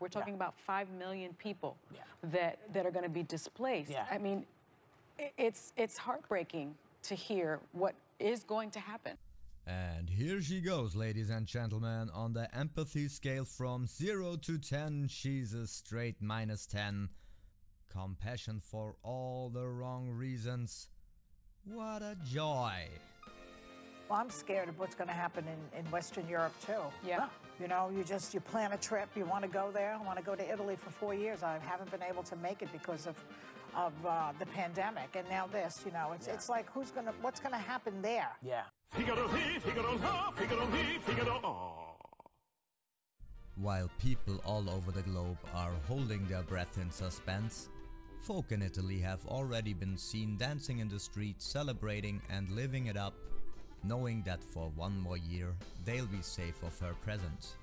Europe. We're talking about 5 million people that are going to be displaced. Yeah. I mean, it's heartbreaking to hear what is going to happen. And here she goes, ladies and gentlemen, on the empathy scale from 0 to 10, she's a straight -10. Compassion for all the wrong reasons. What a joy. Well, I'm scared of what's going to happen in Western Europe, too. Yeah. You know, you plan a trip, you want to go there. I want to go to Italy for 4 years. I haven't been able to make it because of the pandemic. And now this, you know, it's like, what's going to happen there? Yeah. While people all over the globe are holding their breath in suspense, folk in Italy have already been seen dancing in the streets, celebrating and living it up, knowing that for one more year, they'll be safe of her presence.